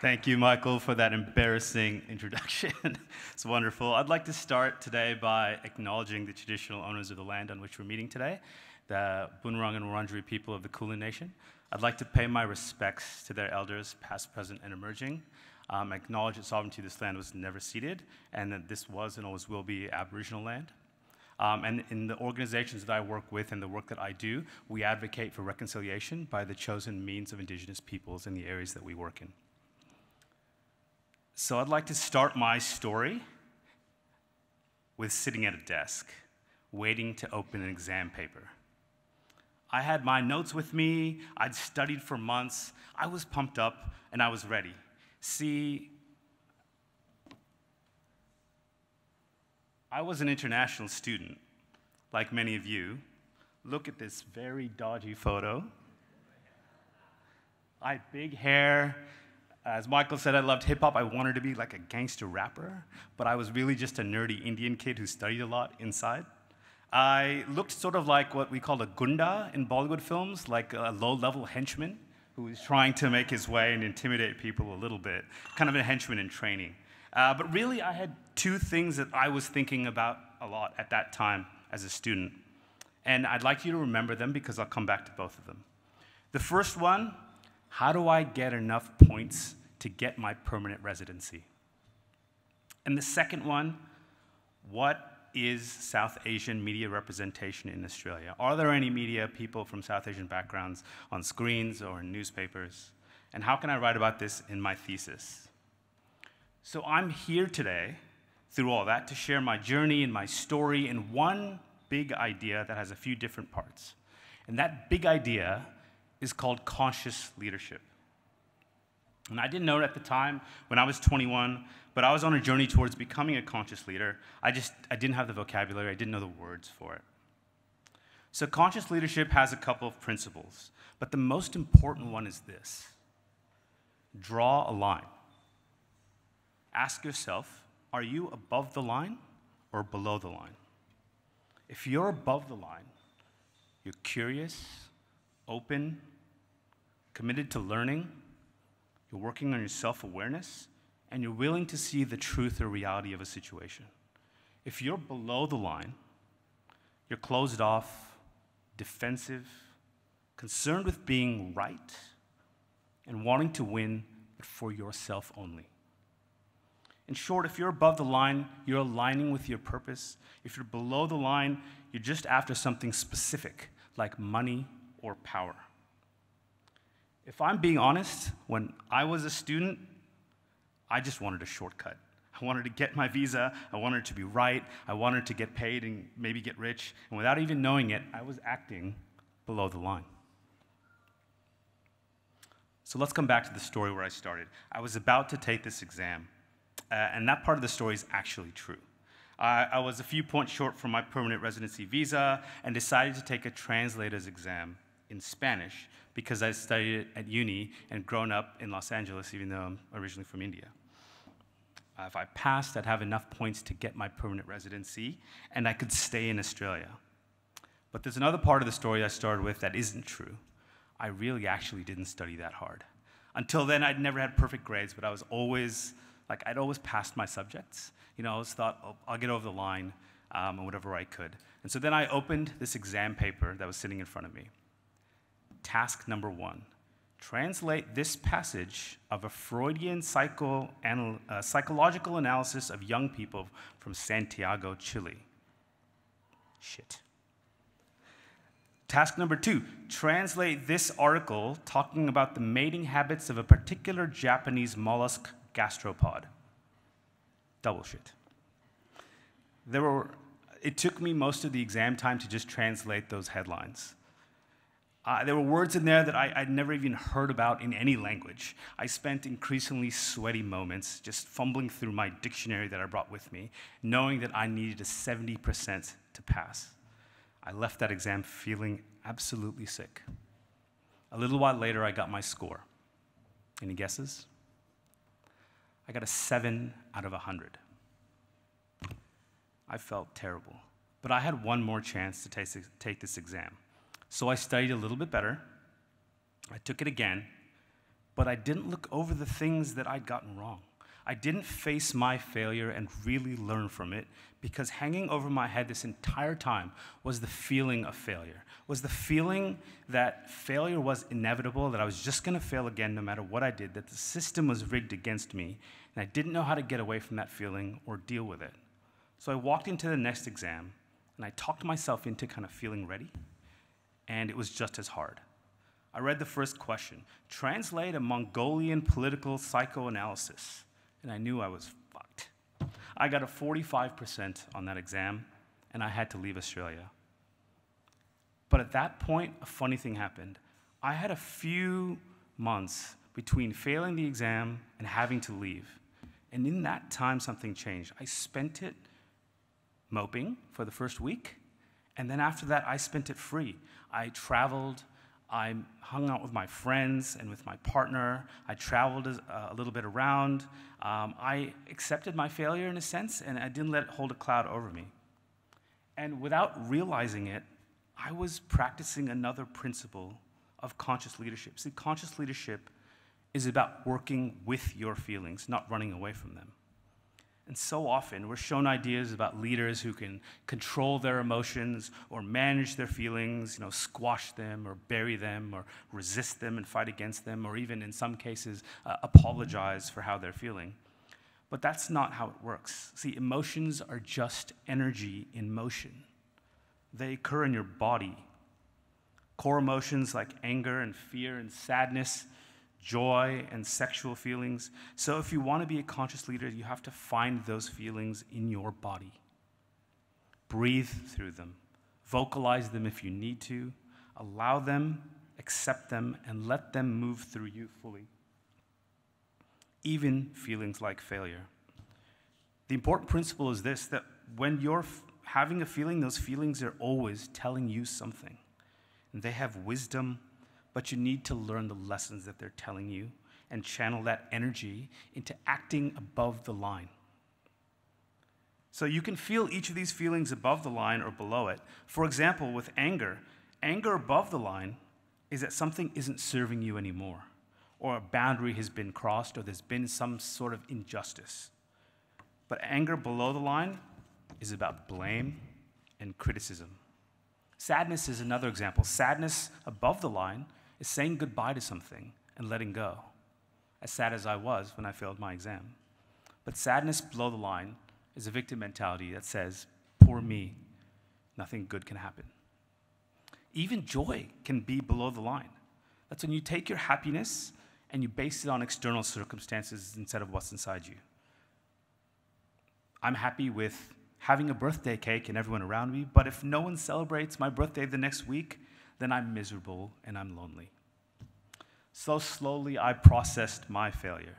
Thank you, Michael, for that embarrassing introduction. It's wonderful. I'd like to start today by acknowledging the traditional owners of the land on which we're meeting today, the Bunurong and Wurundjeri people of the Kulin Nation. I'd like to pay my respects to their elders, past, present, and emerging. Acknowledge that sovereignty of this land was never ceded, and that this was and always will be Aboriginal land. And in the organizations that I work with and the work that I do, we advocate for reconciliation by the chosen means of Indigenous peoples in the areas that we work in. So I'd like to start my story with sitting at a desk, waiting to open an exam paper. I had my notes with me, I'd studied for months, I was pumped up, and I was ready. See, I was an international student, like many of you. Look at this very dodgy photo. I had big hair. As Michael said, I loved hip-hop. I wanted to be like a gangster rapper, but I was really just a nerdy Indian kid who studied a lot inside. I looked sort of like what we call a gunda in Bollywood films, like a low-level henchman who was trying to make his way and intimidate people a little bit, kind of a henchman in training. But really, I had two things that I was thinking about a lot at that time as a student, and I'd like you to remember them because I'll come back to both of them. The first one, how do I get enough points to get my permanent residency? And the second one, what is South Asian media representation in Australia? Are there any media people from South Asian backgrounds on screens or in newspapers? And how can I write about this in my thesis? So I'm here today, through all that, to share my journey and my story in one big idea that has a few different parts. And that big idea is called conscious leadership. And I didn't know it at the time when I was 21, but I was on a journey towards becoming a conscious leader. I didn't have the vocabulary, I didn't know the words for it. So conscious leadership has a couple of principles, but the most important one is this. Draw a line. Ask yourself, are you above the line or below the line? If you're above the line, you're curious, open, committed to learning, you're working on your self-awareness, and you're willing to see the truth or reality of a situation. If you're below the line, you're closed off, defensive, concerned with being right, and wanting to win, but for yourself only. In short, if you're above the line, you're aligning with your purpose. If you're below the line, you're just after something specific, like money or power. If I'm being honest, when I was a student, I just wanted a shortcut. I wanted to get my visa, I wanted to be right, I wanted to get paid and maybe get rich, and without even knowing it, I was acting below the line. So let's come back to the story where I started. I was about to take this exam, and that part of the story is actually true. I was a few points short from my permanent residency visa and decided to take a translator's exam in Spanish because I studied it at uni and grown up in Los Angeles, even though I'm originally from India. If I passed, I'd have enough points to get my permanent residency and I could stay in Australia. But there's another part of the story I started with that isn't true. I really actually didn't study that hard. Until then, I'd never had perfect grades, but I was always, like, I'd always passed my subjects. You know, I always thought, oh, I'll get over the line or whatever I could. And so then I opened this exam paper that was sitting in front of me. Task number one, translate this passage of a Freudian psychological analysis of young people from Santiago, Chile. Shit. Task number two, translate this article talking about the mating habits of a particular Japanese mollusk, gastropod. Double shit. It took me most of the exam time to just translate those headlines. There were words in there that I'd never even heard about in any language. I spent increasingly sweaty moments just fumbling through my dictionary that I brought with me, knowing that I needed a 70% to pass. I left that exam feeling absolutely sick. A little while later, I got my score. Any guesses? I got a 7 out of 100. I felt terrible, but I had one more chance to take this exam. So I studied a little bit better. I took it again, but I didn't look over the things that I'd gotten wrong. I didn't face my failure and really learn from it, because hanging over my head this entire time was the feeling of failure, was the feeling that failure was inevitable, that I was just gonna fail again no matter what I did, that the system was rigged against me, and I didn't know how to get away from that feeling or deal with it. So I walked into the next exam, and I talked myself into kind of feeling ready, and it was just as hard. I read the first question, translate a Mongolian political psychoanalysis. And I knew I was fucked. I got a 45% on that exam, and I had to leave Australia. But at that point, a funny thing happened. I had a few months between failing the exam and having to leave. And in that time, something changed. I spent it moping for the first week, and then after that, I spent it free. I traveled. I hung out with my friends and with my partner. I traveled a little bit around. I accepted my failure in a sense, and I didn't let it hold a cloud over me. And without realizing it, I was practicing another principle of conscious leadership. See, conscious leadership is about working with your feelings, not running away from them. And so often, we're shown ideas about leaders who can control their emotions or manage their feelings, you know, squash them or bury them or resist them and fight against them, or even in some cases, apologize for how they're feeling. But that's not how it works. See, emotions are just energy in motion. They occur in your body. Core emotions like anger and fear and sadness, joy and sexual feelings. So if you want to be a conscious leader, you have to find those feelings in your body. Breathe through them. Vocalize them if you need to. Allow them, accept them, and let them move through you fully. Even feelings like failure. The important principle is this, that when you're having a feeling, those feelings are always telling you something. And they have wisdom, but you need to learn the lessons that they're telling you and channel that energy into acting above the line. So you can feel each of these feelings above the line or below it. For example, with anger, anger above the line is that something isn't serving you anymore, or a boundary has been crossed, or there's been some sort of injustice. But anger below the line is about blame and criticism. Sadness is another example. Sadness above the line is saying goodbye to something and letting go, as sad as I was when I failed my exam. But sadness below the line is a victim mentality that says, poor me, nothing good can happen. Even joy can be below the line. That's when you take your happiness and you base it on external circumstances instead of what's inside you. I'm happy with having a birthday cake and everyone around me, but if no one celebrates my birthday the next week, then I'm miserable and I'm lonely. So slowly I processed my failure.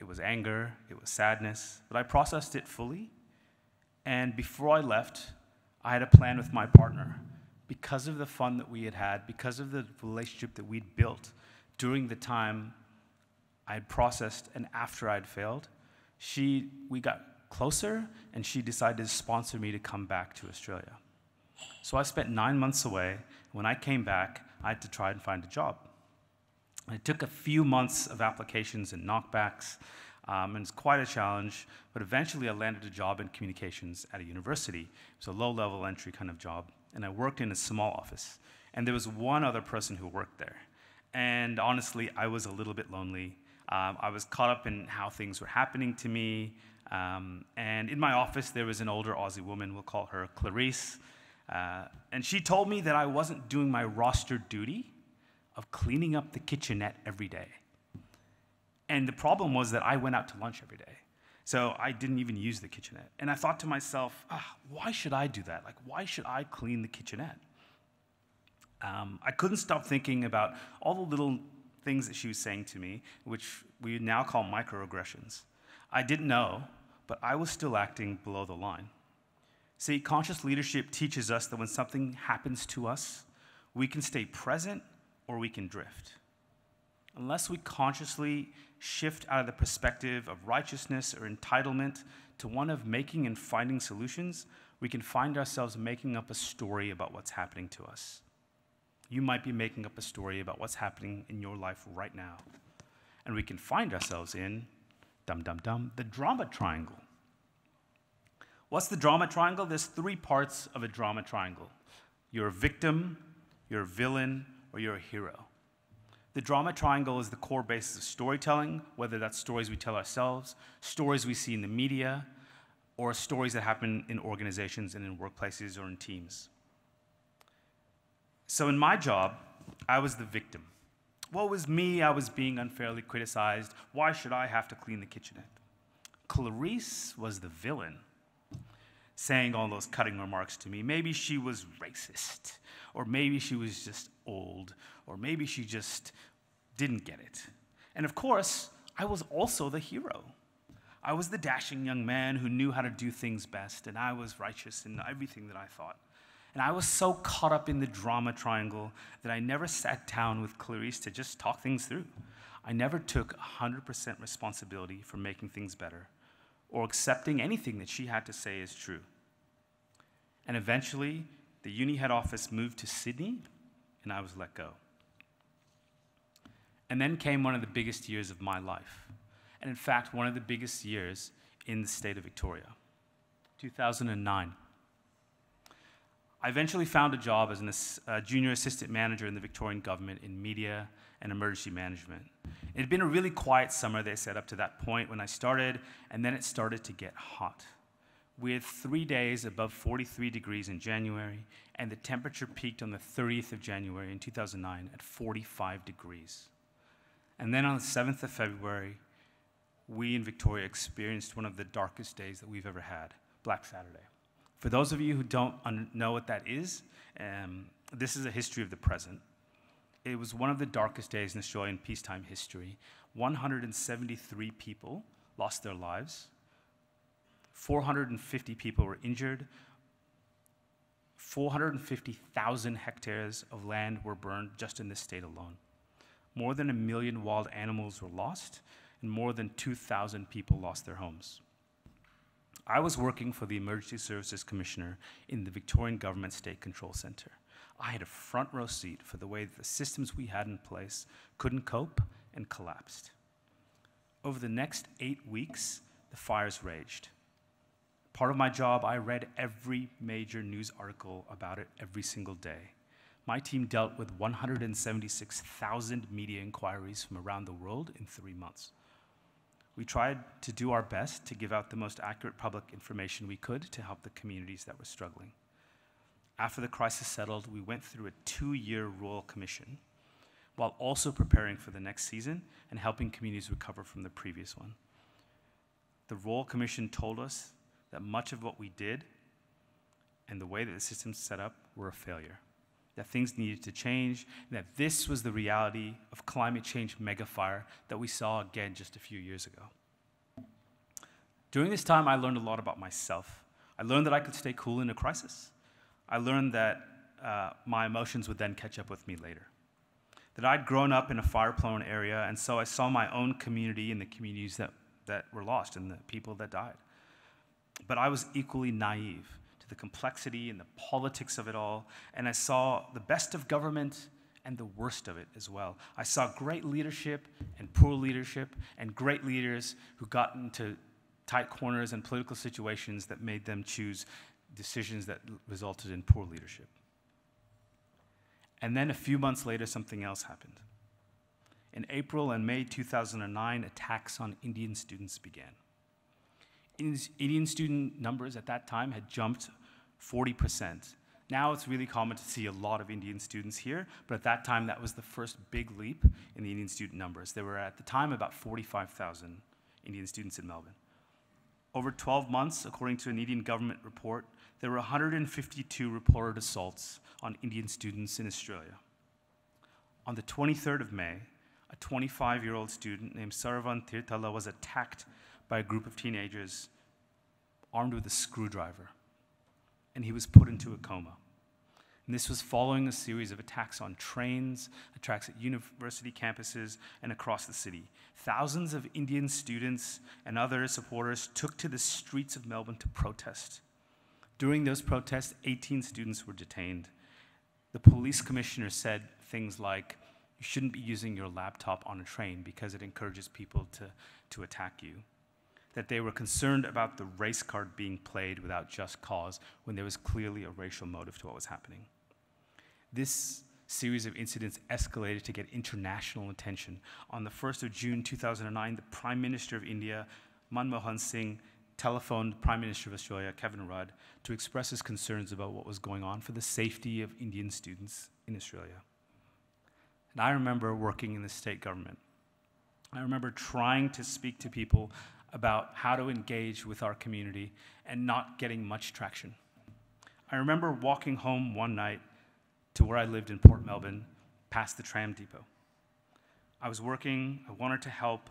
It was anger, it was sadness, but I processed it fully. And before I left, I had a plan with my partner. Because of the fun that we had had, because of the relationship that we'd built during the time I had processed and after I'd failed, we got closer, and she decided to sponsor me to come back to Australia. So I spent 9 months away. When I came back, I had to try and find a job. It took a few months of applications and knockbacks, and it's quite a challenge, but eventually I landed a job in communications at a university. It was a low-level entry kind of job, and I worked in a small office. And there was one other person who worked there. And honestly, I was a little bit lonely. I was caught up in how things were happening to me. And in my office, there was an older Aussie woman, we'll call her Clarice, and she told me that I wasn't doing my roster duty of cleaning up the kitchenette every day. And the problem was that I went out to lunch every day, so I didn't even use the kitchenette. And I thought to myself, why should I do that? Like, why should I clean the kitchenette? I couldn't stop thinking about all the little things that she was saying to me, which we now call microaggressions. I didn't know, but I was still acting below the line. See, conscious leadership teaches us that when something happens to us, we can stay present or we can drift. Unless we consciously shift out of the perspective of righteousness or entitlement to one of making and finding solutions, we can find ourselves making up a story about what's happening to us. You might be making up a story about what's happening in your life right now. and we can find ourselves in, the drama triangle. What's the drama triangle? There's three parts of a drama triangle. You're a victim, you're a villain, or you're a hero. The drama triangle is the core basis of storytelling, whether that's stories we tell ourselves, stories we see in the media, or stories that happen in organizations and in workplaces or in teams. So in my job, I was the victim. Woe is me, I was being unfairly criticized. Why should I have to clean the kitchenette? Clarice was the villain, saying all those cutting remarks to me. Maybe she was racist, or maybe she was just old, or maybe she just didn't get it. And of course, I was also the hero. I was the dashing young man who knew how to do things best, and I was righteous in everything that I thought. And I was so caught up in the drama triangle that I never sat down with Clarice to just talk things through. I never took 100% responsibility for making things better, or accepting anything that she had to say is true. And eventually, the uni head office moved to Sydney, and I was let go. And then came one of the biggest years of my life, and in fact, one of the biggest years in the state of Victoria, 2009. I eventually found a job as a junior assistant manager in the Victorian government in media and emergency management. It had been a really quiet summer, they said, up to that point when I started, and then it started to get hot. We had 3 days above 43 degrees in January, and the temperature peaked on the 30th of January in 2009 at 45 degrees. And then on the 7th of February, we in Victoria experienced one of the darkest days that we've ever had, Black Saturday. For those of you who don't know what that is, this is a history of the present. It was one of the darkest days in Australian peacetime history. 173 people lost their lives. 450 people were injured. 450,000 hectares of land were burned just in this state alone. More than 1 million wild animals were lost, and more than 2,000 people lost their homes. I was working for the Emergency Services Commissioner in the Victorian Government State Control Centre. I had a front row seat for the way that the systems we had in place couldn't cope and collapsed. Over the next 8 weeks, the fires raged. Part of my job, I read every major news article about it every single day. My team dealt with 176,000 media inquiries from around the world in 3 months. We tried to do our best to give out the most accurate public information we could to help the communities that were struggling. After the crisis settled, we went through a 2-year Royal Commission while also preparing for the next season and helping communities recover from the previous one. The Royal Commission told us that much of what we did and the way that the system set up were a failure, that things needed to change, and that this was the reality of climate change megafire that we saw again just a few years ago. During this time, I learned a lot about myself. I learned that I could stay cool in a crisis. I learned that my emotions would then catch up with me later, that I'd grown up in a fire-prone area, and so I saw my own community and the communities that were lost and the people that died. But I was equally naive to the complexity and the politics of it all, and I saw the best of government and the worst of it as well. I saw great leadership and poor leadership, and great leaders who got into tight corners and political situations that made them choose decisions that resulted in poor leadership. And then a few months later, something else happened. In April and May 2009, attacks on Indian students began. Indian student numbers at that time had jumped 40%. Now it's really common to see a lot of Indian students here, but at that time that was the first big leap in the Indian student numbers. There were at the time about 45,000 Indian students in Melbourne. Over 12 months, according to an Indian government report, there were 152 reported assaults on Indian students in Australia. On the 23rd of May, a 25-year-old student named Saravan Tirtala was attacked by a group of teenagers armed with a screwdriver, and he was put into a coma. And this was following a series of attacks on trains, attacks at university campuses, and across the city. Thousands of Indian students and other supporters took to the streets of Melbourne to protest. During those protests, 18 students were detained. The police commissioner said things like, You shouldn't be using your laptop on a train because it encourages people to attack you. That they were concerned about the race card being played without just cause when there was clearly a racial motive to what was happening. This series of incidents escalated to get international attention. On the 1st of June 2009, the Prime Minister of India, Manmohan Singh, telephoned Prime Minister of Australia, Kevin Rudd, to express his concerns about what was going on for the safety of Indian students in Australia. And I remember working in the state government. I remember trying to speak to people about how to engage with our community and not getting much traction. I remember walking home one night to where I lived in Port Melbourne, past the tram depot. I was working, I wanted to help,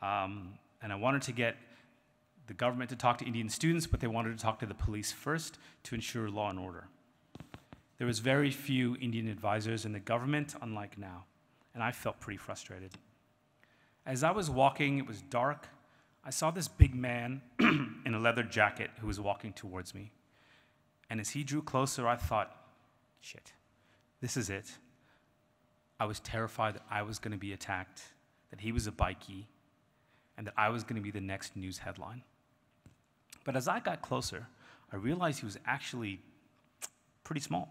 and I wanted to get the government to talk to Indian students, but they wanted to talk to the police first to ensure law and order. There was very few Indian advisors in the government, unlike now, and I felt pretty frustrated. As I was walking, it was dark, I saw this big man in a leather jacket who was walking towards me. And as he drew closer, I thought, shit, this is it. I was terrified that I was gonna be attacked, that he was a bikie, and that I was gonna be the next news headline. But as I got closer, I realized he was actually pretty small.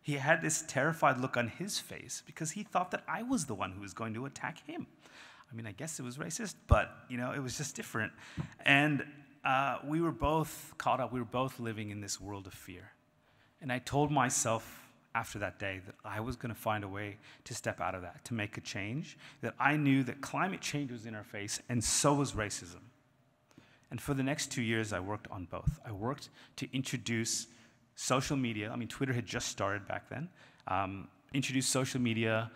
He had this terrified look on his face because he thought that I was the one who was going to attack him. I mean, I guess it was racist, but you know, it was just different. And we were both caught up, we were both living in this world of fear. And I told myself after that day that I was gonna find a way to step out of that, to make a change, that I knew that climate change was in our face and so was racism. And for the next 2 years, I worked on both. I worked to introduce social media, I mean, Twitter had just started back then, introduce social media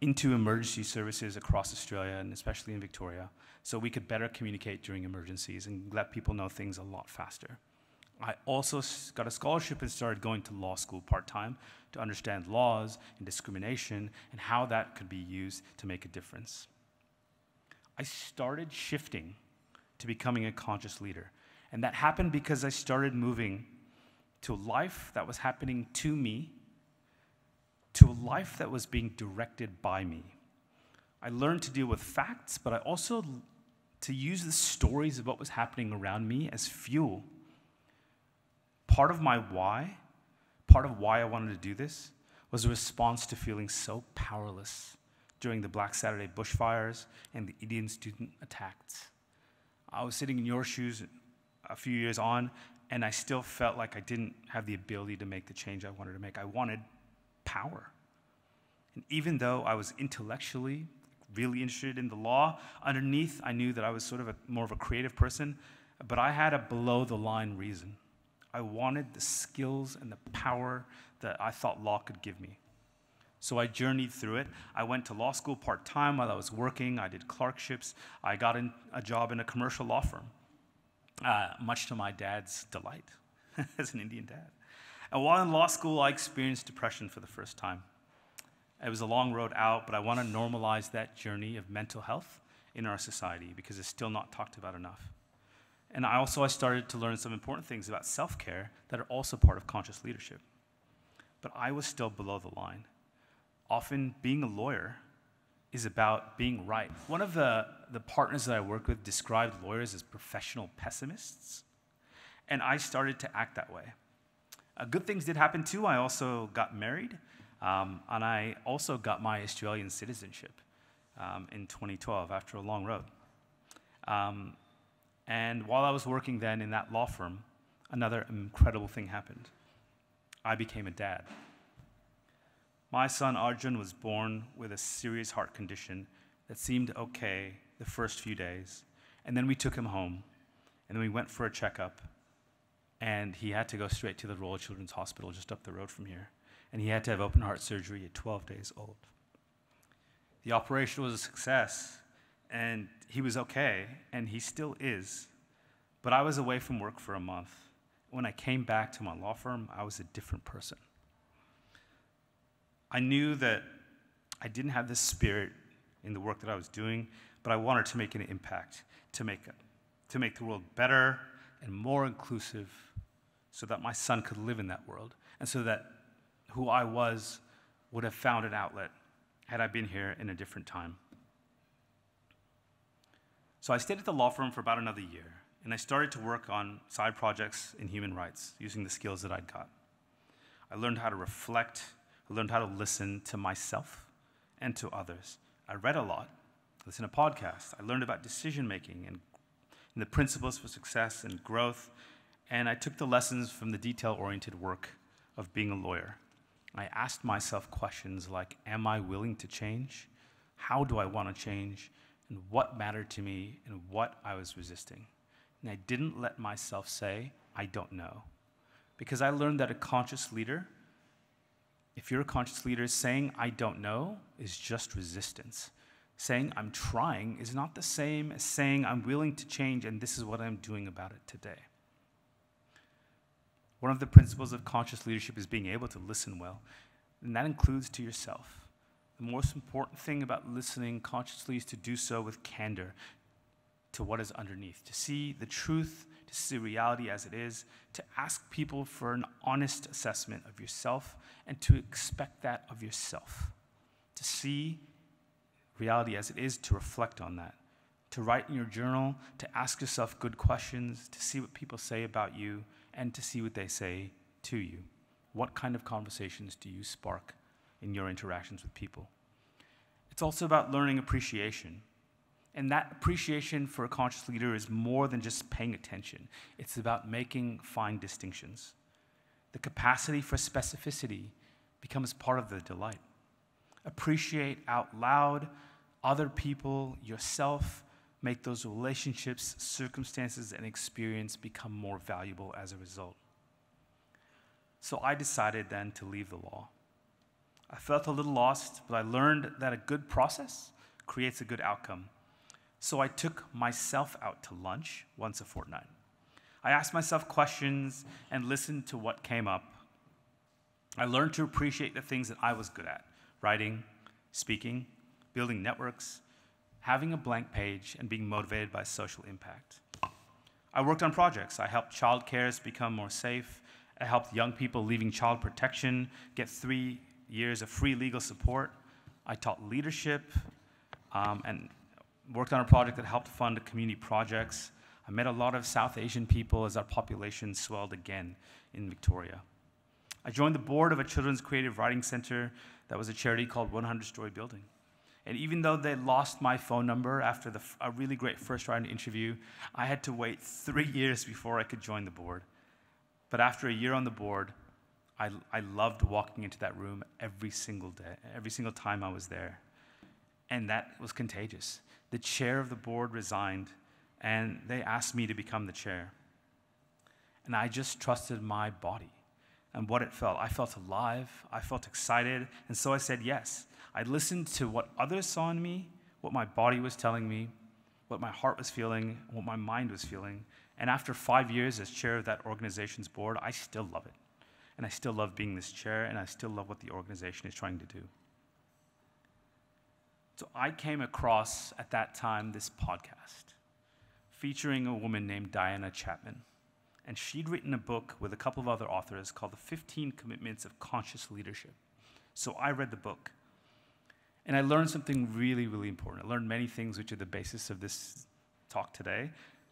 into emergency services across Australia and especially in Victoria, so we could better communicate during emergencies and let people know things a lot faster. I also got a scholarship and started going to law school part-time to understand laws and discrimination and how that could be used to make a difference. I started shifting to becoming a conscious leader, and that happened because I started moving to a life that was happening to me, to a life that was being directed by me. I learned to deal with facts, but I also to use the stories of what was happening around me as fuel. Part of my why, part of why I wanted to do this, was a response to feeling so powerless during the Black Saturday bushfires and the Indian student attacks. I was sitting in your shoes a few years on, and I still felt like I didn't have the ability to make the change I wanted to make. I wanted power. And even though I was intellectually really interested in the law, underneath I knew that I was sort of more of a creative person, but I had a below-the-line reason. I wanted the skills and the power that I thought law could give me. So I journeyed through it. I went to law school part-time while I was working. I did clerkships. I got a job in a commercial law firm, much to my dad's delight as an Indian dad. And while in law school, I experienced depression for the first time. It was a long road out, but I want to normalize that journey of mental health in our society because it's still not talked about enough. And I started to learn some important things about self-care that are also part of conscious leadership. But I was still below the line. Often being a lawyer is about being right. One of the partners that I worked with described lawyers as professional pessimists, and I started to act that way. Good things did happen too. I also got married, and I also got my Australian citizenship in 2012 after a long road. And while I was working then in that law firm, another incredible thing happened. I became a dad. My son Arjun was born with a serious heart condition that seemed okay the first few days, and then we took him home, and then we went for a checkup, and he had to go straight to the Royal Children's Hospital just up the road from here, and he had to have open heart surgery at 12 days old. The operation was a success, and he was okay, and he still is, but I was away from work for a month. When I came back to my law firm, I was a different person. I knew that I didn't have the spirit in the work that I was doing, but I wanted to make an impact, to make the world better and more inclusive so that my son could live in that world, and so that who I was would have found an outlet had I been here in a different time. So I stayed at the law firm for about another year, and I started to work on side projects in human rights using the skills that I'd got. I learned how to reflect, I learned how to listen to myself and to others. I read a lot, listened to podcasts, I learned about decision-making and the principles for success and growth, and I took the lessons from the detail-oriented work of being a lawyer. I asked myself questions like, am I willing to change? How do I want to change? And what mattered to me and what I was resisting? And I didn't let myself say, I don't know. Because I learned that a conscious leader, if you're a conscious leader, saying I don't know is just resistance. Saying I'm trying is not the same as saying I'm willing to change and this is what I'm doing about it today. One of the principles of conscious leadership is being able to listen well, and that includes to yourself. The most important thing about listening consciously is to do so with candor to what is underneath, to see the truth, to see reality as it is, to ask people for an honest assessment of yourself and to expect that of yourself, to see reality as it is, to reflect on that, to write in your journal, to ask yourself good questions, to see what people say about you, and to see what they say to you. What kind of conversations do you spark in your interactions with people? It's also about learning appreciation. And that appreciation for a conscious leader is more than just paying attention. It's about making fine distinctions. The capacity for specificity becomes part of the delight. Appreciate out loud other people, yourself, make those relationships, circumstances, and experience become more valuable as a result. So I decided then to leave the law. I felt a little lost, but I learned that a good process creates a good outcome. So I took myself out to lunch once a fortnight. I asked myself questions and listened to what came up. I learned to appreciate the things that I was good at: writing, speaking, building networks, having a blank page, and being motivated by social impact. I worked on projects. I helped child carers become more safe. I helped young people leaving child protection get 3 years of free legal support. I taught leadership and worked on a project that helped fund community projects. I met a lot of South Asian people as our population swelled again in Victoria. I joined the board of a children's creative writing center that was a charity called 100 Story Building. And even though they lost my phone number after a really great first round interview, I had to wait 3 years before I could join the board. But after a year on the board, I loved walking into that room every single day, every single time I was there. And that was contagious. The chair of the board resigned, and they asked me to become the chair. And I just trusted my body and what it felt. I felt alive, I felt excited, and so I said yes. I listened to what others saw in me, what my body was telling me, what my heart was feeling, what my mind was feeling. And after 5 years as chair of that organization's board, I still love it. And I still love being this chair, and I still love what the organization is trying to do. So I came across, at that time, this podcast featuring a woman named Diana Chapman. And she'd written a book with a couple of other authors called The 15 Commitments of Conscious Leadership. So I read the book. And I learned something really, really important. I learned many things which are the basis of this talk today.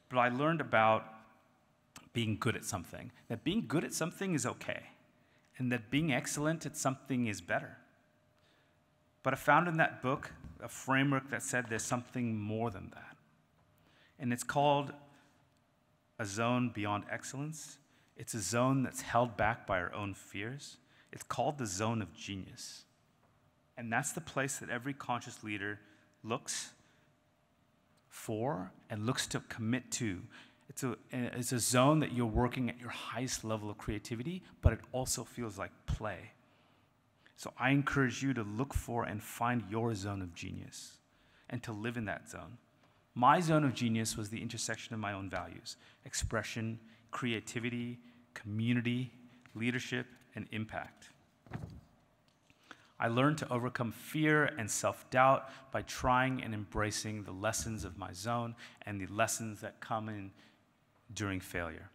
But I learned about being good at something. That being good at something is okay. And that being excellent at something is better. But I found in that book a framework that said there's something more than that. And it's called a zone beyond excellence. It's a zone that's held back by our own fears. It's called the zone of genius. And that's the place that every conscious leader looks for and looks to commit to. It's a zone that you're working at your highest level of creativity, but it also feels like play. So I encourage you to look for and find your zone of genius and to live in that zone. My zone of genius was the intersection of my own values: expression, creativity, community, leadership, and impact. I learned to overcome fear and self-doubt by trying and embracing the lessons of my zone and the lessons that come in during failure.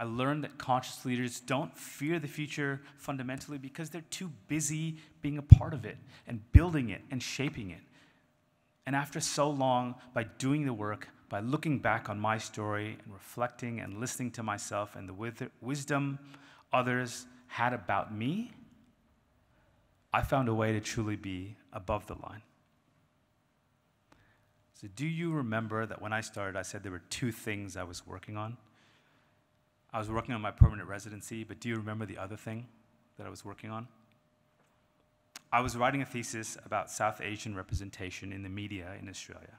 I learned that conscious leaders don't fear the future fundamentally because they're too busy being a part of it and building it and shaping it. And after so long, by doing the work, by looking back on my story and reflecting and listening to myself and the wisdom others had about me, I found a way to truly be above the line. So do you remember that when I started, I said there were two things I was working on? I was working on my permanent residency, but do you remember the other thing that I was working on? I was writing a thesis about South Asian representation in the media in Australia.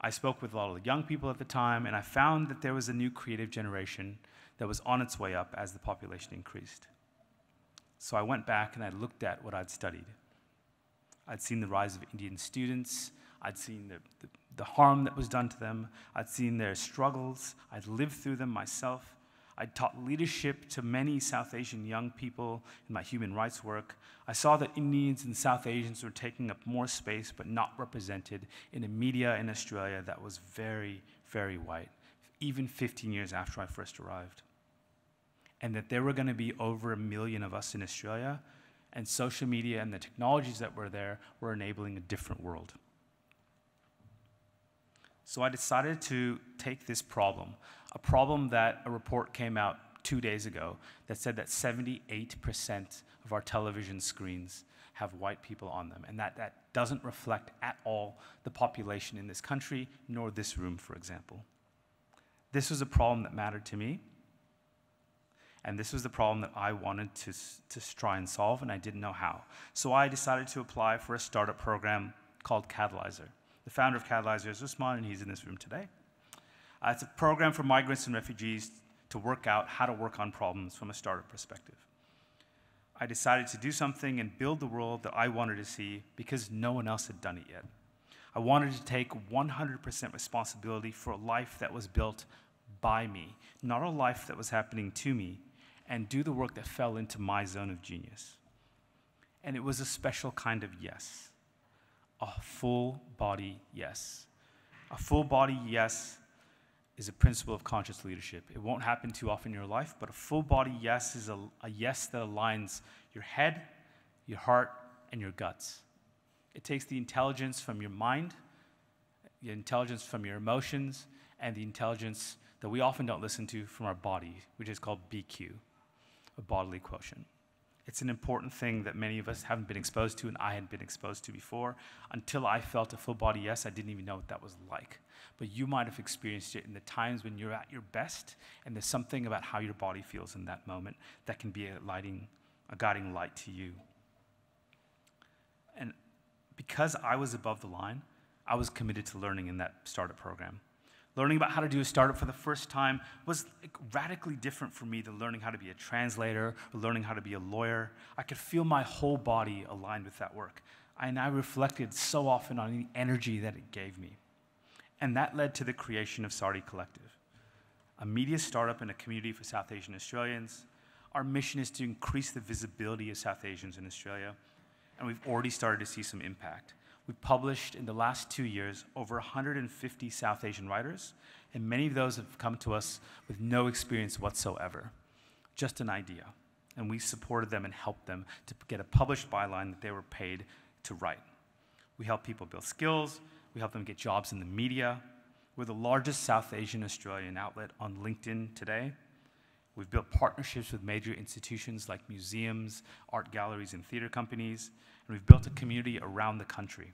I spoke with a lot of young people at the time, and I found that there was a new creative generation that was on its way up as the population increased. So I went back and I looked at what I'd studied. I'd seen the rise of Indian students. I'd seen the harm that was done to them. I'd seen their struggles. I'd lived through them myself. I'd taught leadership to many South Asian young people in my human rights work. I saw that Indians and South Asians were taking up more space but not represented in a media in Australia that was very, very white, even 15 years after I first arrived. And that there were going to be over 1 million of us in Australia, and social media and the technologies that were there were enabling a different world. So I decided to take this problem, a problem that a report came out 2 days ago that said that 78% of our television screens have white people on them, and that doesn't reflect at all the population in this country, nor this room, for example. This was a problem that mattered to me, and this was the problem that I wanted to try and solve, and I didn't know how. So I decided to apply for a startup program called Catalyzer. The founder of Catalyzer is Usman, and he's in this room today. It's a program for migrants and refugees to work out how to work on problems from a startup perspective. I decided to do something and build the world that I wanted to see because no one else had done it yet. I wanted to take 100% responsibility for a life that was built by me, not a life that was happening to me, and do the work that fell into my zone of genius. And it was a special kind of yes. A full-body yes. A full-body yes is a principle of conscious leadership. It won't happen too often in your life, but a full-body yes is a yes that aligns your head, your heart, and your guts. It takes the intelligence from your mind, the intelligence from your emotions, and the intelligence that we often don't listen to from our body, which is called BQ, a bodily quotient. It's an important thing that many of us haven't been exposed to, and I hadn't been exposed to before. Until I felt a full body yes, I didn't even know what that was like. But you might have experienced it in the times when you're at your best, and there's something about how your body feels in that moment that can be a guiding light to you. And because I was above the line, I was committed to learning in that startup program. Learning about how to do a startup for the first time was radically different for me than learning how to be a translator or learning how to be a lawyer. I could feel my whole body aligned with that work. And I reflected so often on the energy that it gave me. And that led to the creation of SAARI Collective, a media startup and a community for South Asian Australians. Our mission is to increase the visibility of South Asians in Australia, and we've already started to see some impact. We've published in the last 2 years over 150 South Asian writers, and many of those have come to us with no experience whatsoever, just an idea. And we supported them and helped them to get a published byline that they were paid to write. We help people build skills. We help them get jobs in the media. We're the largest South Asian Australian outlet on LinkedIn today. We've built partnerships with major institutions like museums, art galleries, and theater companies, and we've built a community around the country.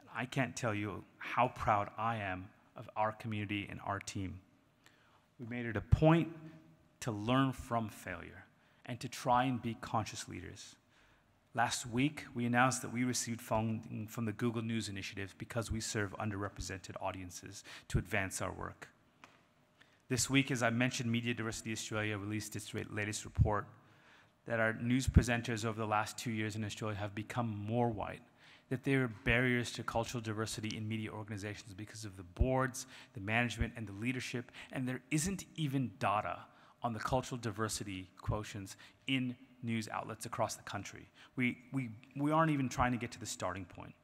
And I can't tell you how proud I am of our community and our team. We made it a point to learn from failure and to try and be conscious leaders. Last week, we announced that we received funding from the Google News Initiative because we serve underrepresented audiences to advance our work. This week, as I mentioned, Media Diversity Australia released its latest report that our news presenters over the last 2 years in Australia have become more white, that there are barriers to cultural diversity in media organizations because of the boards, the management, and the leadership, and there isn't even data on the cultural diversity quotients in news outlets across the country. We aren't even trying to get to the starting point.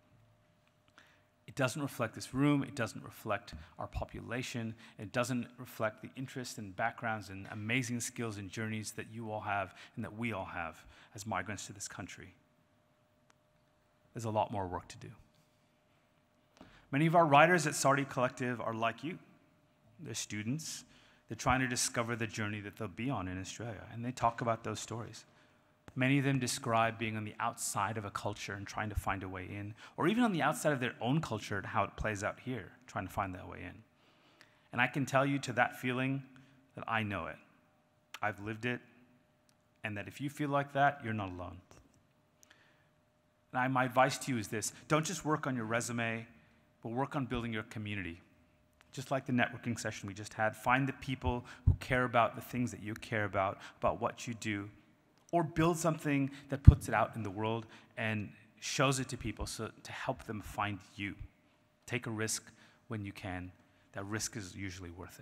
It doesn't reflect this room, it doesn't reflect our population, it doesn't reflect the interests and backgrounds and amazing skills and journeys that you all have and that we all have as migrants to this country. There's a lot more work to do. Many of our writers at SAARI Collective are like you. They're students. They're trying to discover the journey that they'll be on in Australia, and they talk about those stories. Many of them describe being on the outside of a culture and trying to find a way in, or even on the outside of their own culture and how it plays out here, trying to find that way in. And I can tell you to that feeling that I know it. I've lived it, and that if you feel like that, you're not alone. And my advice to you is this: don't just work on your resume, but work on building your community. Just like the networking session we just had, find the people who care about the things that you care about what you do, or build something that puts it out in the world and shows it to people so to help them find you. Take a risk when you can. That risk is usually worth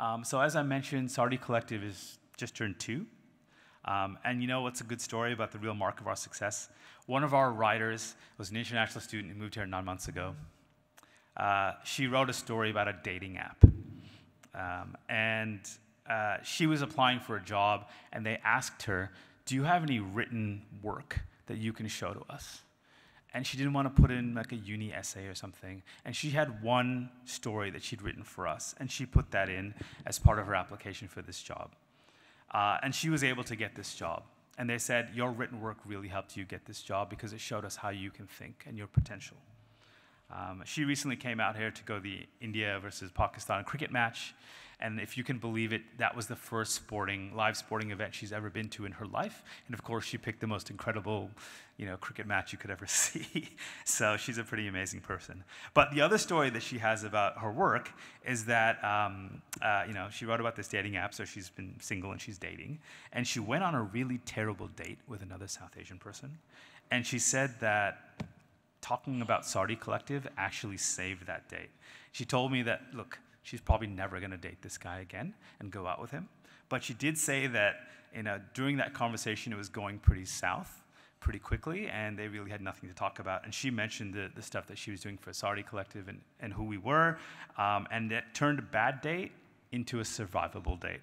it. So as I mentioned, SAARI Collective is just turned 2. And you know what's a good story about the real mark of our success? One of our writers was an international student who moved here 9 months ago. She wrote a story about a dating app. She was applying for a job, and they asked her, do you have any written work that you can show to us? And she didn't want to put in like a uni essay or something. And she had one story that she'd written for us, and she put that in as part of her application for this job. And she was able to get this job. And they said, your written work really helped you get this job because it showed us how you can think and your potential. She recently came out here to go to the India versus Pakistan cricket match, and if you can believe it, that was the first live sporting event she's ever been to in her life. And of course, she picked the most incredible, cricket match you could ever see. So she's a pretty amazing person. But the other story that she has about her work is that, she wrote about this dating app, so she's been single and she's dating, and she went on a really terrible date with another South Asian person, and she said that talking about SAARI Collective actually saved that date. She told me that, look, she's probably never going to date this guy again and go out with him. But she did say that during that conversation, it was going pretty south pretty quickly, and they really had nothing to talk about. And she mentioned the stuff that she was doing for SAARI Collective and who we were, and that turned a bad date into a survivable date.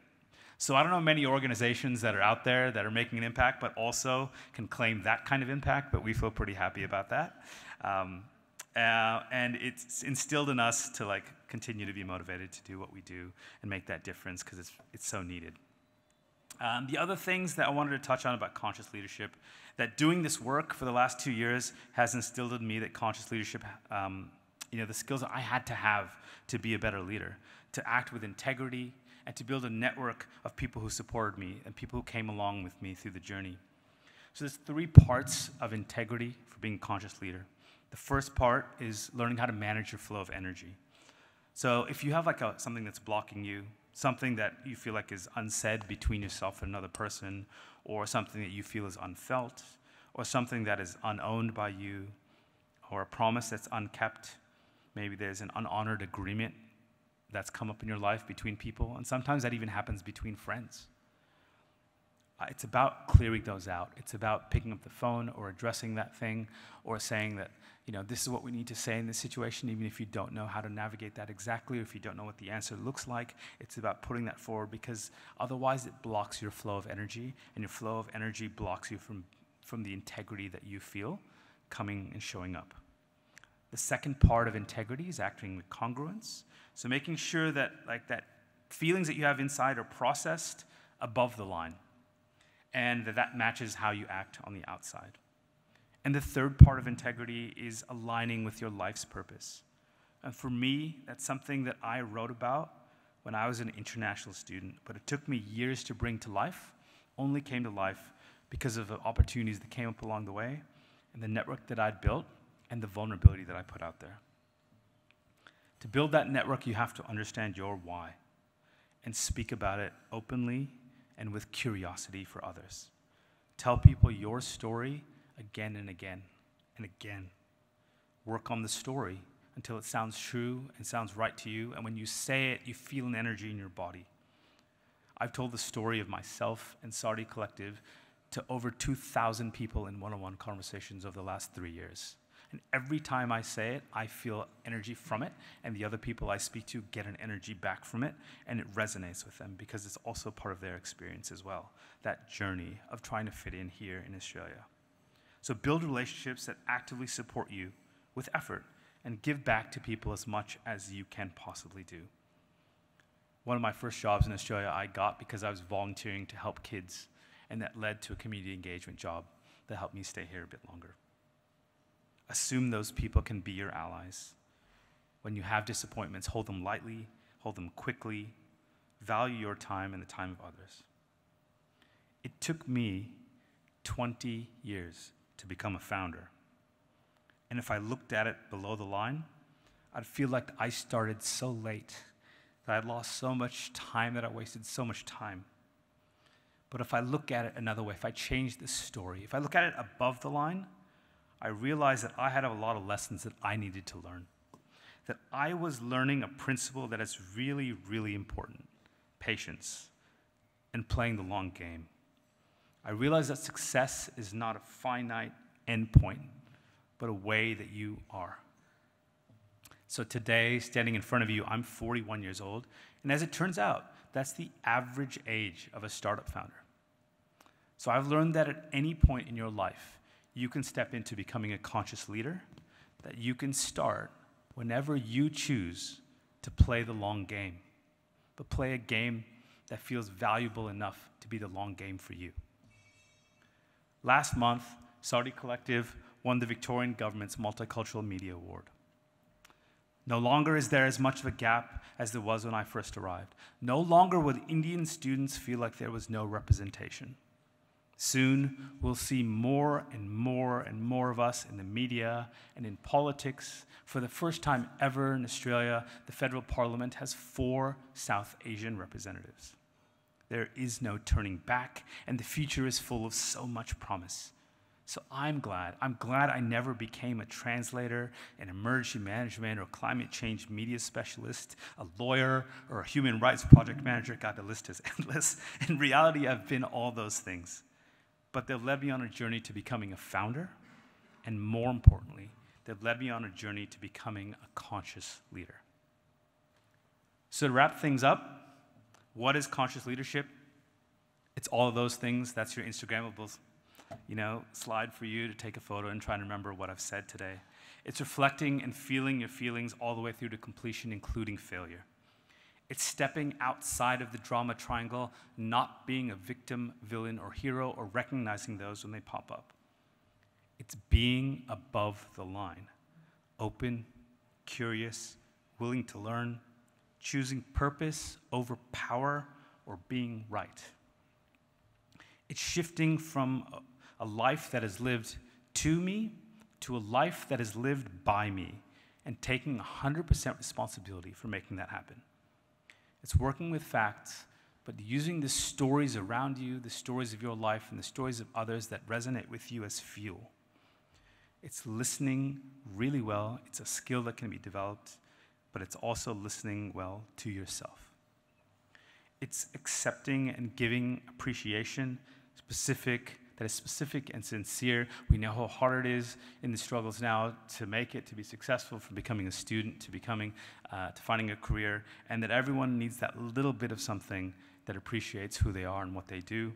So I don't know many organizations that are out there that are making an impact, but also can claim that kind of impact, but we feel pretty happy about that. And it's instilled in us to continue to be motivated to do what we do and make that difference, because it's so needed. The other things that I wanted to touch on about conscious leadership, that doing this work for the last 2 years has instilled in me that conscious leadership, the skills that I had to have to be a better leader, to act with integrity, and to build a network of people who supported me and people who came along with me through the journey. So there's 3 parts of integrity for being a conscious leader. The first part is learning how to manage your flow of energy. So if you have something that's blocking you, something that you feel like is unsaid between yourself and another person, or something that you feel is unfelt, or something that is unowned by you, or a promise that's unkept, maybe there's an unhonored agreement that's come up in your life between people, and sometimes that even happens between friends. It's about clearing those out. It's about picking up the phone or addressing that thing or saying that, this is what we need to say in this situation, even if you don't know how to navigate that exactly, or if you don't know what the answer looks like. It's about putting that forward, because otherwise it blocks your flow of energy, and your flow of energy blocks you from the integrity that you feel coming and showing up. The second part of integrity is acting with congruence. So making sure that that feelings that you have inside are processed above the line, and that matches how you act on the outside. And the third part of integrity is aligning with your life's purpose. And for me, that's something that I wrote about when I was an international student, but it took me years to bring to life, only came to life because of the opportunities that came up along the way, and the network that I'd built, and the vulnerability that I put out there. To build that network, you have to understand your why and speak about it openly and with curiosity for others. Tell people your story again and again and again. Work on the story until it sounds true and sounds right to you, and when you say it, you feel an energy in your body. I've told the story of myself and SAARI Collective to over 2,000 people in one-on-one conversations over the last 3 years. And every time I say it, I feel energy from it, and the other people I speak to get an energy back from it, and it resonates with them because it's also part of their experience as well, that journey of trying to fit in here in Australia. So build relationships that actively support you with effort and give back to people as much as you can possibly do. One of my first jobs in Australia I got because I was volunteering to help kids, and that led to a community engagement job that helped me stay here a bit longer. Assume those people can be your allies. When you have disappointments, hold them lightly, hold them quickly, value your time and the time of others. It took me 20 years to become a founder. And if I looked at it below the line, I'd feel like I started so late, that I'd lost so much time, that I wasted so much time. But if I look at it another way, if I change this story, if I look at it above the line, I realized that I had a lot of lessons that I needed to learn, that I was learning a principle that is really, really important, patience, and playing the long game. I realized that success is not a finite endpoint, but a way that you are. So today, standing in front of you, I'm 41 years old, and as it turns out, that's the average age of a startup founder. So I've learned that at any point in your life, you can step into becoming a conscious leader, that you can start whenever you choose to play the long game, but play a game that feels valuable enough to be the long game for you. Last month, SAARI Collective won the Victorian government's Multicultural Media Award. No longer is there as much of a gap as there was when I first arrived. No longer will Indian students feel like there was no representation. Soon, we'll see more and more and more of us in the media and in politics. For the first time ever in Australia, the federal parliament has 4 South Asian representatives. There is no turning back, and the future is full of so much promise. So I'm glad I never became a translator, an emergency management or climate change media specialist, a lawyer, or a human rights project manager. God, the list is endless. In reality, I've been all those things. But they've led me on a journey to becoming a founder, and more importantly, they've led me on a journey to becoming a conscious leader. So to wrap things up, what is conscious leadership? It's all of those things. That's your Instagrammables. Slide for you to take a photo and try and remember what I've said today. It's reflecting and feeling your feelings all the way through to completion, including failure. It's stepping outside of the drama triangle, not being a victim, villain, or hero, or recognizing those when they pop up. It's being above the line, open, curious, willing to learn, choosing purpose over power, or being right. It's shifting from a life that is lived to me to a life that is lived by me, and taking 100% responsibility for making that happen. It's working with facts, but using the stories around you, the stories of your life, and the stories of others that resonate with you as fuel. It's listening really well. It's a skill that can be developed, but it's also listening well to yourself. It's accepting and giving appreciation, that is specific and sincere. We know how hard it is in the struggles now to make it, to be successful, from becoming a student to finding a career, and that everyone needs that little bit of something that appreciates who they are and what they do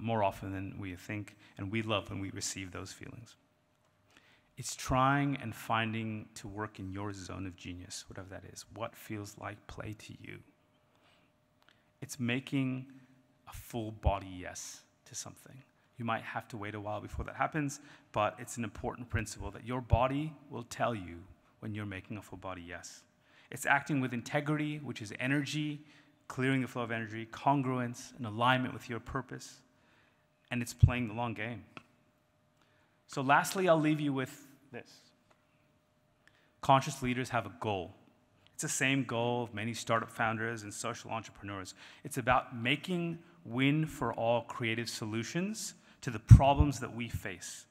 more often than we think, and we love when we receive those feelings. It's trying and finding to work in your zone of genius, whatever that is, what feels like play to you. It's making a full body yes to something. You might have to wait a while before that happens, but it's an important principle that your body will tell you when you're making a full body yes. It's acting with integrity, which is energy, clearing the flow of energy, congruence, and alignment with your purpose, and it's playing the long game. So lastly, I'll leave you with this. Conscious leaders have a goal. It's the same goal of many startup founders and social entrepreneurs. It's about making win-for-all creative solutions to the problems that we face.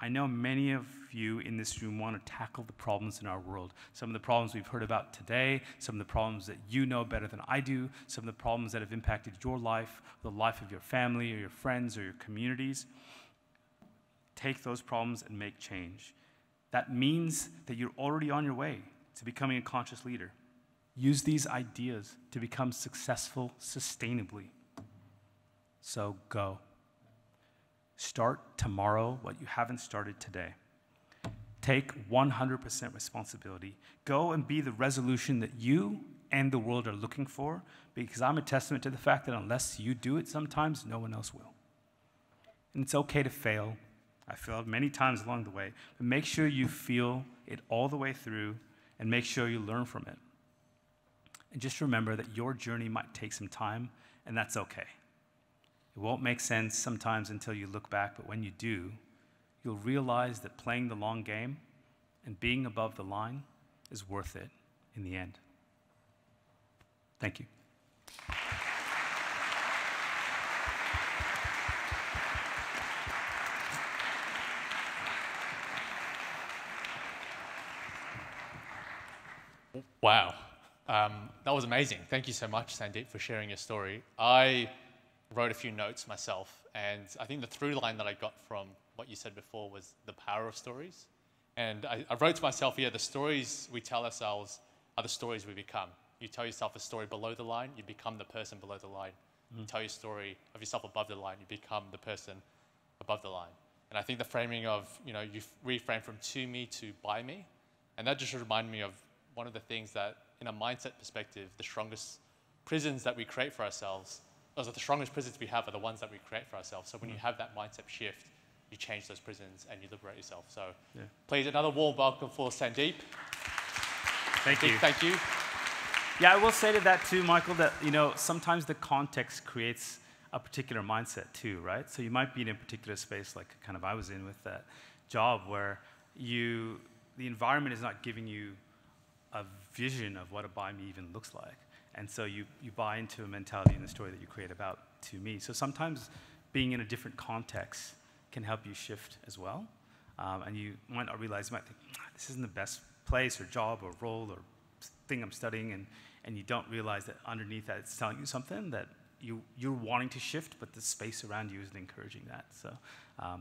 I know many of you in this room want to tackle the problems in our world. Some of the problems we've heard about today, some of the problems that you know better than I do, some of the problems that have impacted your life, the life of your family or your friends or your communities. Take those problems and make change. that means that you're already on your way to becoming a conscious leader. Use these ideas to become successful sustainably. So go. Start tomorrow what you haven't started today. Take 100% responsibility. Go and be the resolution that you and the world are looking for, because I'm a testament to the fact that unless you do it sometimes, no one else will. And it's okay to fail. I failed many times along the way, but make sure you feel it all the way through and make sure you learn from it. And just remember that your journey might take some time, and that's okay. It won't make sense sometimes until you look back, but when you do, you'll realize that playing the long game and being above the line is worth it in the end. Thank you. Wow. That was amazing. Thank you so much, Sandeep, for sharing your story. I wrote a few notes myself, and I think the through line that I got from what you said before was the power of stories. And I wrote to myself, yeah, the stories we tell ourselves are the stories we become. You tell yourself a story below the line, you become the person below the line. Mm-hmm. You tell your story of yourself above the line, you become the person above the line. And I think the framing of, you know, you reframe from to me to by me, and that just reminded me of one of the things that, in a mindset perspective, the strongest prisons that we create for ourselves, those are the strongest prisons we have are the ones that we create for ourselves. So when you have that mindset shift, you change those prisons and you liberate yourself. So please, another warm welcome for Sandeep. Thank you. Yeah, I will say to that too, Michael, that you know sometimes the context creates a particular mindset too, right? So you might be in a particular space like kind of I was in with that job where the environment is not giving you a vision of what a by me even looks like. And so you buy into a mentality in the story that you create about to me. So sometimes being in a different context can help you shift as well. And you might not realize, you might think, this isn't the best place or job or role or thing I'm studying. And you don't realize that underneath that it's telling you something that you're wanting to shift, but the space around you isn't encouraging that. So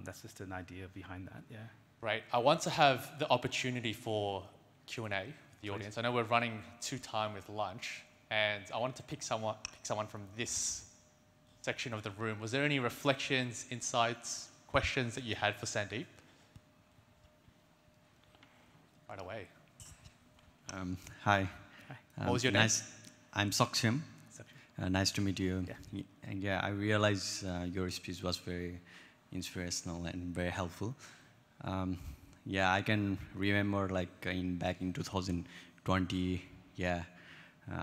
that's just an idea behind that, yeah. Right. I want to have the opportunity for Q&A with the audience. I know we're running to time with lunch. And I wanted to pick someone from this section of the room. Was there any reflections, insights, questions that you had for Sandeep? Right away. Hi. What was your name? I'm Sokshim. Nice to meet you. Yeah. And yeah, I realize your speech was very inspirational and very helpful. Yeah, I can remember like back in 2020. Yeah.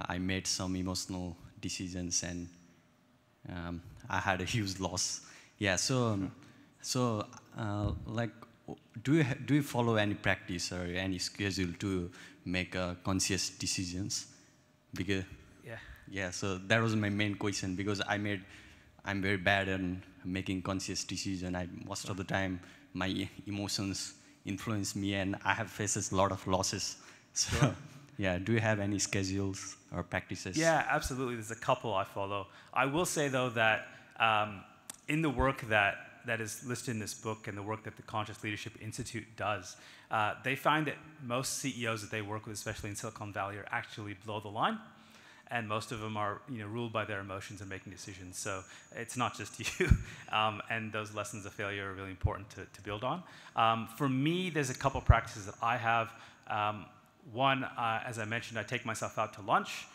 I made some emotional decisions and I had a huge loss. Yeah, so like, do you follow any practice or any schedule to make conscious decisions? Because yeah. So that was my main question because I'm very bad at making conscious decisions. Most of the time my emotions influence me and I have faced a lot of losses. So. Sure. Yeah, do you have any schedules or practices? Yeah, absolutely. There's a couple I follow. I will say, though, that in the work that is listed in this book and the work that the Conscious Leadership Institute does, they find that most CEOs that they work with, especially in Silicon Valley, are actually below the line. And most of them are ruled by their emotions and making decisions. So it's not just you. And those lessons of failure are really important to build on. For me, there's a couple practices that I have. One, as I mentioned, I take myself out to lunch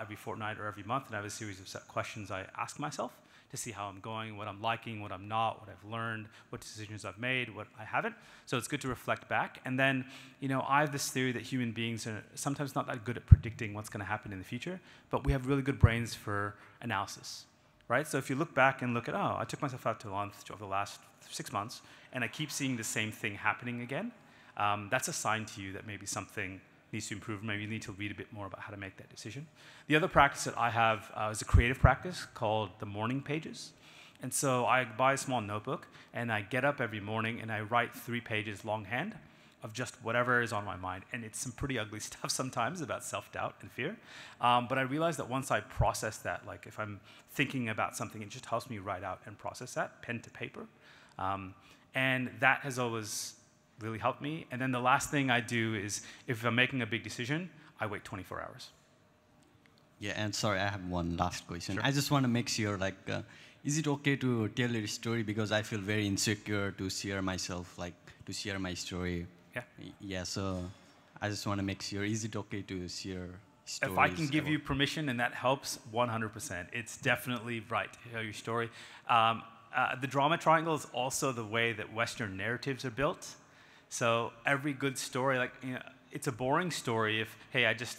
every fortnight or every month, and I have a series of set questions I ask myself to see how I'm going, what I'm liking, what I'm not, what I've learned, what decisions I've made, what I haven't. So it's good to reflect back. And then, I have this theory that human beings are sometimes not that good at predicting what's going to happen in the future, but we have really good brains for analysis, right? So if you look back and look at, oh, I took myself out to lunch over the last 6 months, and I keep seeing the same thing happening again, that's a sign to you that maybe something needs to improve. Maybe you need to read a bit more about how to make that decision. The other practice that I have is a creative practice called the morning pages. And so I buy a small notebook, and I get up every morning, and I write 3 pages longhand of just whatever is on my mind. And it's some pretty ugly stuff sometimes about self-doubt and fear. But I realized that once I process that, like if I'm thinking about something, it just helps me write out and process that, pen to paper. And that has always really helped me. And then the last thing I do is, if I'm making a big decision, I wait 24 hours. Yeah, and sorry, I have one last question. Sure. I just want to make sure, like, is it okay to tell your story? Because I feel very insecure to share myself, like, to share my story. Yeah. Yeah, so I just want to make sure, is it okay to share stories? If I can give you permission and that helps, 100%. It's definitely right to tell your story. The drama triangle is also the way that Western narratives are built. So every good story, like, you know, it's a boring story if, hey, I just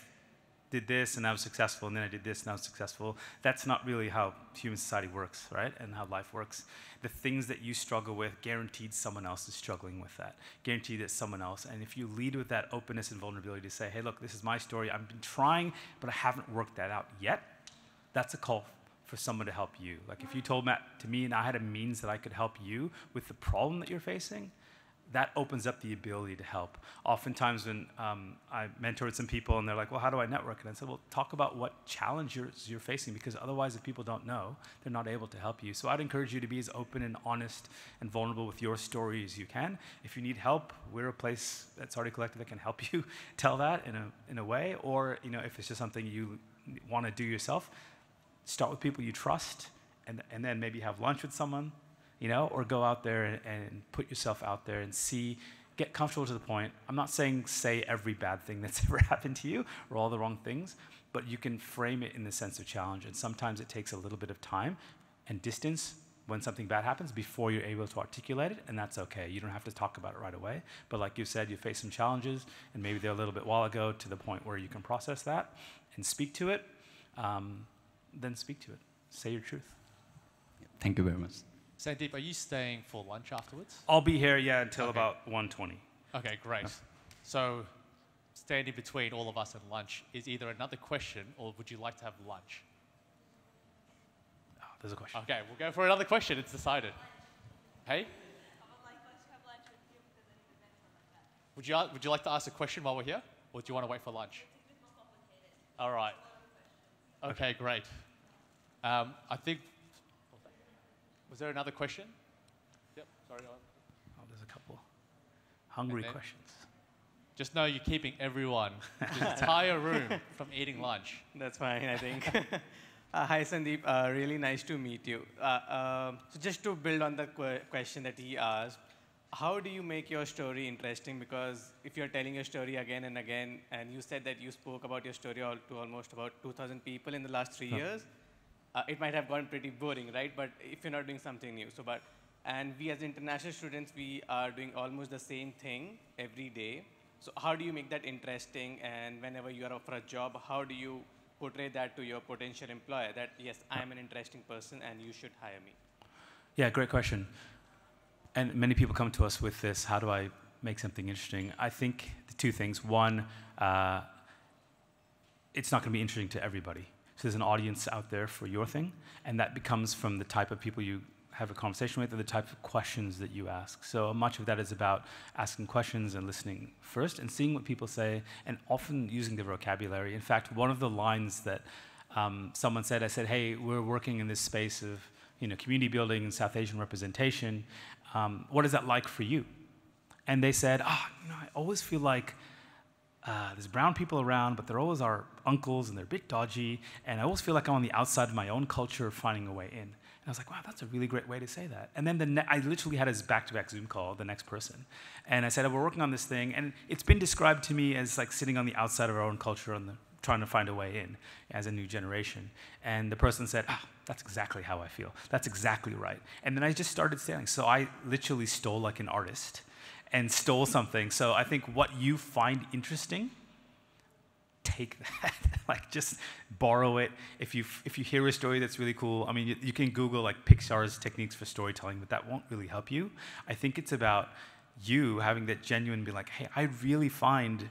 did this and I was successful, and then I did this and I was successful. That's not really how human society works, right? And how life works. The things that you struggle with, guaranteed someone else is struggling with that. Guaranteed that someone else. And if you lead with that openness and vulnerability to say, hey, look, this is my story. I've been trying, but I haven't worked that out yet. That's a call for someone to help you. Like if you told Matt to me and I had a means that I could help you with the problem that you're facing, that opens up the ability to help. Oftentimes when I mentored some people and they're like, well, how do I network? And I said, well, talk about what challenges you're facing, because otherwise if people don't know, they're not able to help you. So I'd encourage you to be as open and honest and vulnerable with your story as you can. If you need help, we're a place at SAARI Collective that can help you tell that in a way. Or if it's just something you want to do yourself, start with people you trust and then maybe have lunch with someone, or go out there and put yourself out there and see, get comfortable to the point. I'm not saying say every bad thing that's ever happened to you or all the wrong things, but you can frame it in the sense of challenge. And sometimes it takes a little bit of time and distance when something bad happens before you're able to articulate it, and that's okay. You don't have to talk about it right away. But like you said, you face some challenges, and maybe they're a little bit while ago to the point where you can process that and speak to it, then speak to it. Say your truth. Thank you very much. Sandeep, are you staying for lunch afterwards? I'll be here, yeah, until about 1:20. Okay, great. So, standing between all of us and lunch is either another question or would you like to have lunch? Oh, there's a question. Okay, we'll go for another question. It's decided. Hey? Would you like to ask a question while we're here? Or do you want to wait for lunch? All right. Okay, great. I think... Was there another question? Yep, sorry. Oh, there's a couple. Hungry questions. Just know you're keeping everyone, the entire room, from eating lunch. That's fine, I think. Hi, Sandeep. Really nice to meet you. So just to build on the question that he asked, how do you make your story interesting? Because if you're telling your story again and again, and you said that you spoke about your story to almost about 2,000 people in the last 3 years, it might have gone pretty boring, right? But if you're not doing something new. So, and we as international students, we are doing almost the same thing every day. So how do you make that interesting? And whenever you are up for a job, how do you portray that to your potential employer? That, yes, I am an interesting person and you should hire me. Yeah, great question. And many people come to us with this, how do I make something interesting? I think the two things. One, it's not going to be interesting to everybody. So there's an audience out there for your thing, and that becomes from the type of people you have a conversation with or the type of questions that you ask. So much of that is about asking questions and listening first and seeing what people say and often using their vocabulary. In fact, one of the lines that someone said, I said, hey, we're working in this space of community building and South Asian representation. What is that like for you? And they said, I always feel like there's brown people around, but they're always our uncles, and they're a bit dodgy, and I always feel like I'm on the outside of my own culture finding a way in. And I was like, wow, that's a really great way to say that. And then I literally had his back-to-back Zoom call, the next person, and I said, oh, we're working on this thing, and it's been described to me as like sitting on the outside of our own culture and trying to find a way in as a new generation. And the person said, oh, that's exactly how I feel. That's exactly right. And then I just started saying, so I literally stole like an artist and stole something. So I think what you find interesting, take that. Like, just borrow it. If you hear a story that's really cool, I mean, you can Google like Pixar's techniques for storytelling, but that won't really help you. I think it's about you having that genuine, be like, hey, I really find,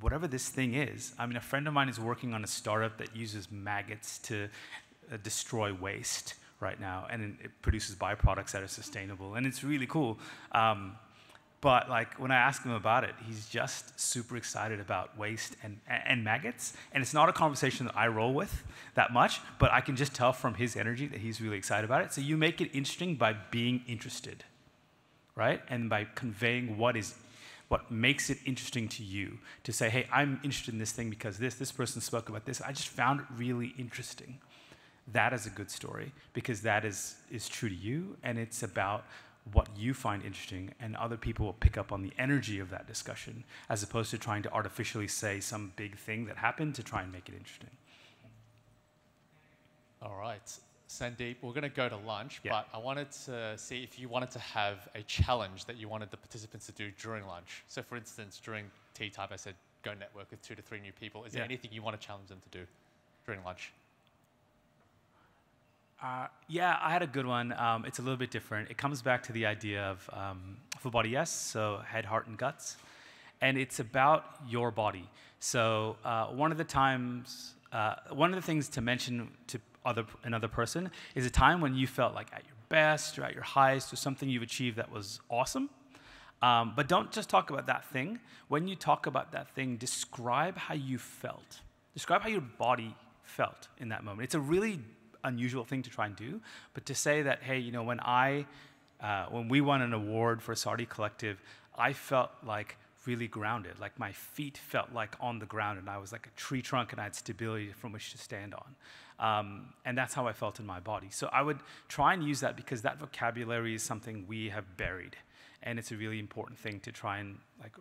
whatever this thing is. I mean, a friend of mine is working on a startup that uses maggots to destroy waste right now, and it produces byproducts that are sustainable, and it's really cool. But like when I asked him about it, he's just super excited about waste and maggots. And it's not a conversation that I roll with that much, but I can just tell from his energy that he's really excited about it. So you make it interesting by being interested, right? And by conveying what makes it interesting to you, to say, hey, I'm interested in this thing because this person spoke about this. I just found it really interesting. That is a good story, because that is true to you, and it's about what you find interesting, and other people will pick up on the energy of that discussion, as opposed to trying to artificially say some big thing that happened to try and make it interesting. All right. Sandeep, we're going to go to lunch, but I wanted to see if you wanted to have a challenge that you wanted the participants to do during lunch. So, for instance, during tea time, I said, go network with 2 to 3 new people. Is there anything you want to challenge them to do during lunch? Yeah, I had a good one. It's a little bit different. It comes back to the idea of full body yes, so head, heart, and guts. And it's about your body. So one of the things to mention to another person is a time when you felt like at your best or at your highest or something you've achieved that was awesome. But don't just talk about that thing. When you talk about that thing, describe how you felt. Describe how your body felt in that moment. It's a really unusual thing to try and do, but to say that, hey, you know, when we won an award for SAARI Collective, I felt like really grounded, like my feet felt like on the ground and I was like a tree trunk and I had stability from which to stand on. And that's how I felt in my body. So I would try and use that, because that vocabulary is something we have buried, and it's a really important thing to try and like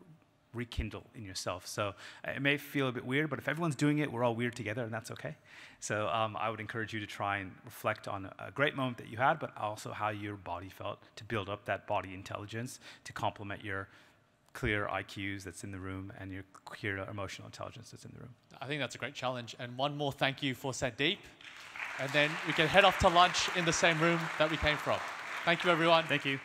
rekindle in yourself. So it may feel a bit weird, but if everyone's doing it, we're all weird together, and that's okay. So I would encourage you to try and reflect on a great moment that you had, but also how your body felt, to build up that body intelligence to complement your clear IQs that's in the room and your clear emotional intelligence that's in the room. I think that's a great challenge. And one more thank you for Sandeep. And then we can head off to lunch in the same room that we came from. Thank you, everyone. Thank you.